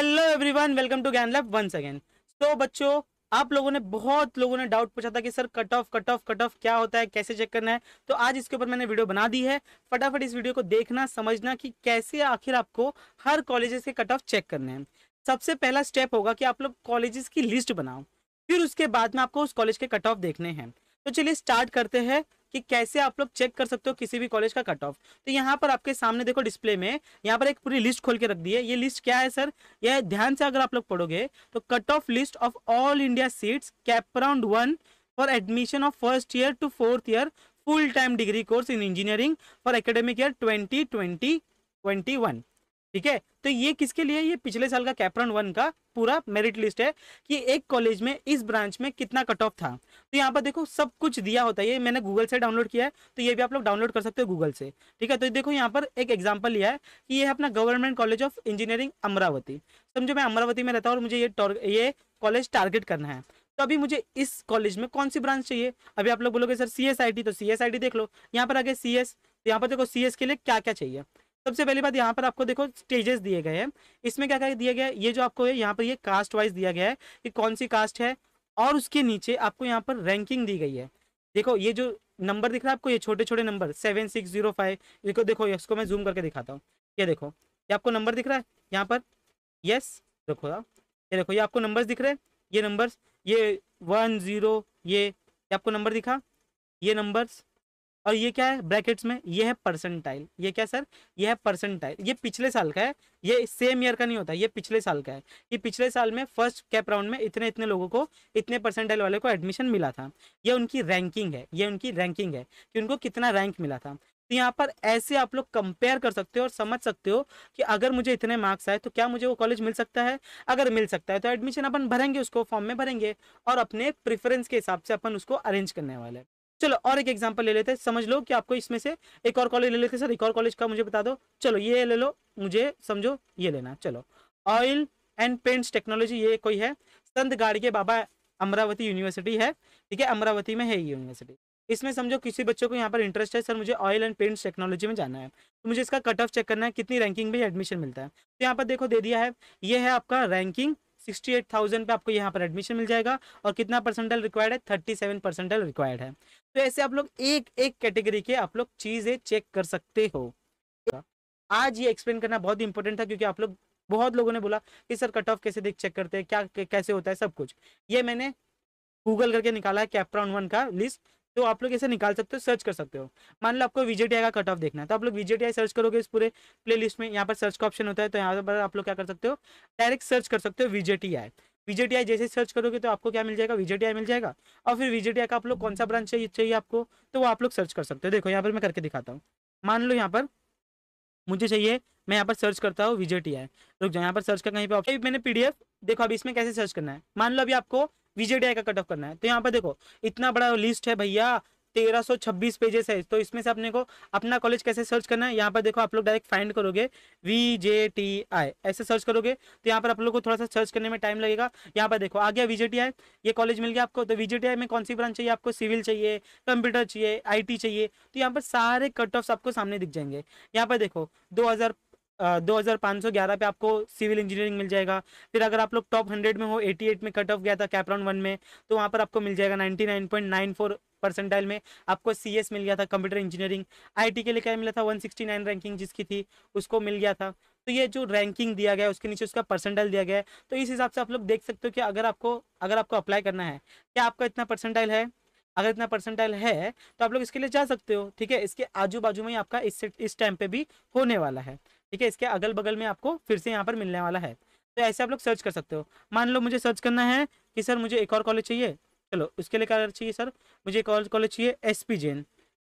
Hello everyone, welcome to Gyanlab once again. तो बच्चों, आप लोगों ने बहुत लोगों ने डाउट पूछा था कि सर कट ऑफ क्या होता है, कैसे चेक करना है। तो आज इसके ऊपर मैंने वीडियो बना दी है। फटाफट इस वीडियो को देखना, समझना कि कैसे आखिर आपको हर कॉलेजेस के कट ऑफ चेक करने हैं। सबसे पहला स्टेप होगा कि आप लोग कॉलेजेस की लिस्ट बनाओ, फिर उसके बाद में आपको उस कॉलेज के कट ऑफ देखने हैं। तो चलिए स्टार्ट करते हैं कि कैसे आप लोग चेक कर सकते हो किसी भी कॉलेज का कट ऑफ। तो यहाँ पर आपके सामने देखो, डिस्प्ले में यहाँ पर एक पूरी लिस्ट खोल के रख दी है। ये लिस्ट क्या है सर, यह ध्यान से अगर आप लोग पढ़ोगे तो cut off list of all India seats cap round 1 for admission of first year to fourth year full time degree course in engineering for academic year 2020-21। ठीक है, तो ये किसके लिए, ये पिछले साल का कैप राउंड 1 का पूरा मेरिट लिस्ट है कि एक कॉलेज में इस ब्रांच में कितना कट ऑफ था। तो यहाँ पर देखो सब कुछ दिया होता है। ये मैंने गूगल से डाउनलोड किया है, तो ये भी आप लोग डाउनलोड कर सकते हो गूगल से। ठीक है, तो देखो यहाँ पर एक एग्जाम्पल लिया है कि ये है अपना government college of engineering Amravati. समझो मैं अमरावती में रहता हूँ और मुझे ये कॉलेज टारगेट करना है। तो अभी मुझे इस कॉलेज में कौन सी ब्रांच चाहिए। अभी आप लोग बोलोगे सर CSIT, तो CSIT देख लो। यहाँ पर आगे CS, यहाँ पर देखो CS के लिए क्या क्या चाहिए। सबसे पहली बात, यहाँ पर आपको देखो स्टेजेस दिए गए हैं। इसमें क्या क्या दिया गया है, ये जो आपको है यहाँ पर ये कास्ट वाइज दिया गया है कि कौन सी कास्ट है, और उसके नीचे आपको यहाँ पर रैंकिंग दी गई है। देखो ये जो नंबर दिख रहा है आपको, ये छोटे छोटे नंबर 7605, देखो इसको मैं जूम करके दिखाता हूँ। ये देखो, ये आपको नंबर दिख रहा है यहाँ पर, यस देखो, ये देखो, ये आपको नंबर्स दिख रहे हैं। ये नंबर्स, ये 10, ये आपको नंबर दिखा, ये नंबर्स, और ये क्या है ब्रैकेट्स में, ये है परसेंटाइल। ये क्या सर, ये है परसेंटाइल। ये पिछले साल का है, ये सेम ईयर का नहीं होता, ये पिछले साल का है कि पिछले साल में फर्स्ट कैप राउंड में इतने इतने लोगों को, इतने परसेंटाइल वाले को एडमिशन मिला था। ये उनकी रैंकिंग है, ये उनकी रैंकिंग है कि उनको कितना रैंक मिला था। तो यहाँ पर ऐसे आप लोग कंपेयर कर सकते हो और समझ सकते हो कि अगर मुझे इतने मार्क्स आए तो क्या मुझे वो कॉलेज मिल सकता है। अगर मिल सकता है तो एडमिशन अपन भरेंगे, उसको फॉर्म में भरेंगे और अपने प्रेफरेंस के हिसाब से अपन उसको अरेंज करने वाले हैं। चलो और एक एग्जांपल ले लेते हैं। समझ लो कि आपको इसमें से एक और कॉलेज ले लेते हैं। सर एक और कॉलेज का मुझे बता दो। चलो ये ले लो, मुझे समझो ये लेना। चलो ऑयल एंड पेंट्स टेक्नोलॉजी, ये कोई है संत गाडगे बाबा अमरावती यूनिवर्सिटी है। ठीक है, अमरावती में है ये यूनिवर्सिटी। इसमें समझो किसी बच्चों को यहाँ पर इंटरेस्ट है, सर मुझे ऑयल एंड पेंट्स टेक्नोलॉजी में जाना है, तो मुझे इसका कट ऑफ चेक करना है, कितनी रैंकिंग में एडमिशन मिलता है। तो यहाँ पर देखो दे दिया है, ये है आपका रैंकिंग 68,000 पे आपको यहाँ पर एडमिशन मिल जाएगा। और कितना परसेंटेज रिक्वायर्ड है, 37% रिक्वायर्ड है। तो ऐसे आप लोग एक एक कैटेगरी के आप लोग चीजें चेक कर सकते हो। आज ये एक्सप्लेन करना बहुत इंपॉर्टेंट था, क्योंकि आप लोग बहुत लोगों ने बोला कि सर कट ऑफ कैसे चेक करते हैं, क्या कैसे होता है सब कुछ। ये मैंने गूगल करके निकाला है कैप राउंड 1 का लिस्ट। तो आप लोग ऐसे निकाल सकते हो, सर्च कर सकते हो। मान लो आपको VJTI का कट ऑफ देखना है, तो आप लोग VJTI सर्च करोगे। इस पूरे प्लेलिस्ट में यहाँ पर सर्च का ऑप्शन होता है, तो यहाँ पर आप लोग क्या कर सकते हो, डायरेक्ट सर्च कर सकते हो VJTI। जैसे सर्च करोगे तो आपको क्या मिल जाएगा, VJTI मिल जाएगा। और फिर VJTI का आप लोग कौन सा ब्रांच चाहिए आपको, तो वो आप लोग सर्च कर सकते हो। देखो यहाँ पर मैं करके दिखाता हूँ। मान लो यहाँ पर मुझे चाहिए, मैं यहाँ पर सर्च करता हूँ VJTI। रुक जाओ, यहाँ पर सर्च का कहीं पे ऑप्शन, मैंने PDF देखो। अभी इसमें कैसे सर्च करना है, मान लो अभी आपको VJTI का कट ऑफ करना है, तो यहाँ पर देखो इतना बड़ा लिस्ट है भैया, 1326 पेजेस है। तो इसमें से अपने को अपना कॉलेज कैसे सर्च करना है, यहाँ पर देखो आप लोग डायरेक्ट फाइंड करोगे VJTI, ऐसे सर्च करोगे। तो यहाँ पर आप लोग को थोड़ा सा सर्च करने में टाइम लगेगा। यहाँ पर देखो आ गया VJTI, ये कॉलेज मिल गया आपको। तो VJTI में कौन सी ब्रांच चाहिए आपको, सिविल चाहिए, कंप्यूटर चाहिए, IT चाहिए। तो यहाँ पर सारे कट ऑफ आपको सामने दिख जाएंगे। यहाँ पर देखो 2511 पे आपको सिविल इंजीनियरिंग मिल जाएगा। फिर अगर आप लोग टॉप 100 में हो, 88 में कट ऑफ गया था कैप राउंड 1 में, तो वहाँ पर आपको मिल जाएगा 99.94% में आपको CS मिल गया था, कंप्यूटर इंजीनियरिंग। IT के लिए क्या मिला था, 169 रैंकिंग जिसकी थी उसको मिल गया था। तो ये जो रैंकिंग दिया गया है उसके नीचे उसका परसेंटाइल दिया गया है। तो इस हिसाब से आप लोग देख सकते हो कि अगर आपको अप्लाई करना है, क्या आपका इतना परसेंटाइल है। अगर इतना परसेंटाइल है तो आप लोग इसके लिए जा सकते हो। ठीक है, इसके आजू बाजू में आपका इस टाइम पे भी होने वाला है। ठीक है, इसके अगल बगल में आपको फिर से यहाँ पर मिलने वाला है। तो ऐसे आप लोग सर्च कर सकते हो। मान लो मुझे सर्च करना है कि सर मुझे एक और कॉलेज चाहिए। चलो उसके लिए क्या चाहिए, सर मुझे एक और कॉलेज चाहिए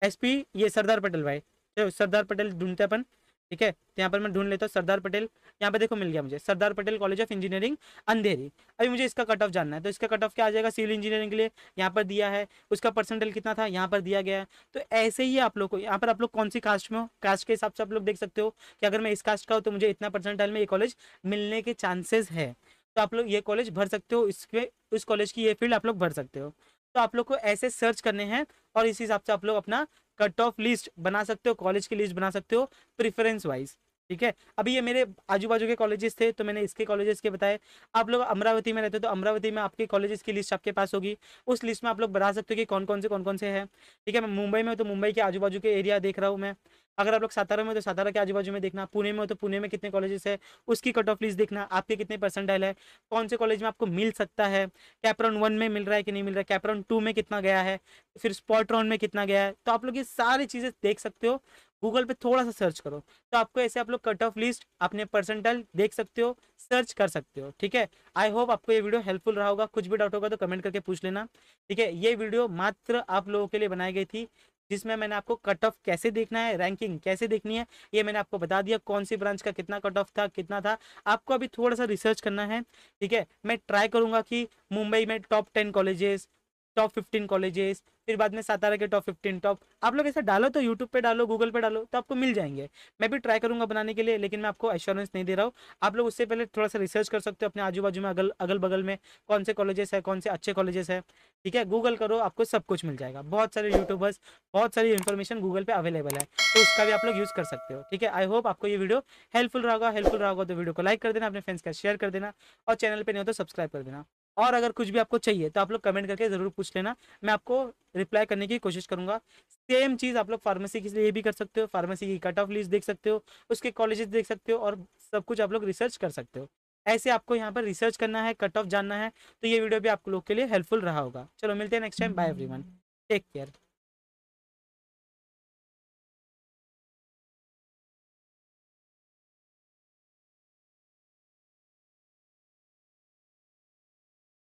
SP, ये सरदार पटेल भाई। चलो सरदार पटेल ढूंढते अपन। ठीक है, तो यहाँ पर मैं ढूंढ लेता हूँ सरदार पटेल। यहाँ पे देखो मिल गया मुझे Sardar Patel college of engineering Andheri. अभी मुझे इसका कट ऑफ जानना है, तो इसका कट ऑफ क्या आ जाएगा सिविल इंजीनियरिंग के लिए, यहाँ पर दिया है। उसका परसेंटेज कितना था, यहाँ पर दिया गया है। तो ऐसे ही आप लोग को यहाँ पर आप लोग कौन सी कास्ट में हो, कास्ट के हिसाब से आप लोग देख सकते हो कि अगर मैं इस कास्ट का हूँ तो मुझे इतना परसेंटेज में ये कॉलेज मिलने के चांसेस है। तो आप लोग ये कॉलेज भर सकते हो, इसके उस कॉलेज की ये फील्ड आप लोग भर सकते हो। तो आप लोग को ऐसे सर्च करने हैं और इस हिसाब से आप लोग अपना कट ऑफ लिस्ट बना सकते हो, कॉलेज की लिस्ट बना सकते हो प्रेफरेंस वाइज। ठीक है। अभी ये मेरे आजू बाजू के कॉलेजेस थे तो मैंने इसके कॉलेजेस के बताए। आप लोग अमरावती में रहते हो तो अमरावती में आपके कॉलेजेस की लिस्ट आपके पास होगी, उस लिस्ट में आप लोग बता सकते हो कि कौन कौन से हैं, ठीक है। मैं मुंबई में हो तो मुंबई के आजू बाजू के एरिया देख रहा हूँ मैं। अगर आप लोग सातारा में हो तो सातारा के आजू बाजू में देखना, पुणे में हो तो पुणे में कितने कॉलेजेस है उसकी कट ऑफ लिस्ट देखना, आपके कितने परसेंटाइल है, कौन से कॉलेज में आपको मिल सकता है, कैपराउंड 1 में मिल रहा है कि नहीं मिल रहा है, कैपराउंड 2 में कितना गया है, फिर स्पॉट राउंड में कितना गया है। तो आप लोग ये सारी चीज़ें देख सकते हो, गूगल पे थोड़ा सा सर्च करो तो आपको ऐसे आप लोग कट ऑफ लिस्ट अपने परसेंटाइल देख सकते हो, सर्च कर सकते हो, ठीक है। आई होप आपको ये वीडियो हेल्पफुल रहा होगा। कुछ भी डाउट होगा तो कमेंट करके पूछ लेना, ठीक है। ये वीडियो मात्र आप लोगों के लिए बनाई गई थी जिसमें मैंने आपको कट ऑफ कैसे देखना है, रैंकिंग कैसे देखनी है ये मैंने आपको बता दिया, कौन सी ब्रांच का कितना कट ऑफ था कितना था। आपको अभी थोड़ा सा रिसर्च करना है, ठीक है। मैं ट्राई करूँगा कि मुंबई में टॉप 10 कॉलेजेस, टॉप 15 कॉलेजेस, फिर बाद में सातारा के टॉप 15 टॉप, आप लोग ऐसा डालो तो यूट्यूब पे डालो, गूगल पे डालो तो आपको मिल जाएंगे। मैं भी ट्राई करूंगा बनाने के लिए, लेकिन मैं आपको एश्योरेंस नहीं दे रहा हूँ। आप लोग उससे पहले थोड़ा सा रिसर्च कर सकते हो अपने आजू बाजू में, अगल बगल में कौन से कॉलेजेस है, कौन से अच्छे कॉलेजेस है, ठीक है। गूगल करो, आपको सब कुछ मिल जाएगा। बहुत सारे यूट्यूबर्स, बहुत सारी इन्फॉर्मेशन गूगल पर अवेलेबल है तो उसका भी आप लोग यूज़ कर सकते हो, ठीक है। आई होप आपको ये वीडियो हेल्पफुल रहा होगा। हेल्पफुल रहा होगा तो वीडियो को लाइक कर देना, अपने फ्रेंड्स का शेयर कर देना, और चैनल पर नहीं हो तो सब्सक्राइब कर देना। और अगर कुछ भी आपको चाहिए तो आप लोग कमेंट करके ज़रूर पूछ लेना, मैं आपको रिप्लाई करने की कोशिश करूंगा। सेम चीज़ आप लोग फार्मेसी के लिए भी कर सकते हो, फार्मेसी की कट ऑफ लिस्ट देख सकते हो, उसके कॉलेजेस देख सकते हो, और सब कुछ आप लोग रिसर्च कर सकते हो। ऐसे आपको यहाँ पर रिसर्च करना है, कट ऑफ जानना है, तो ये वीडियो भी आप लोग के लिए हेल्पफुल रहा होगा। चलो मिलते हैं next time, bye everyone, take care.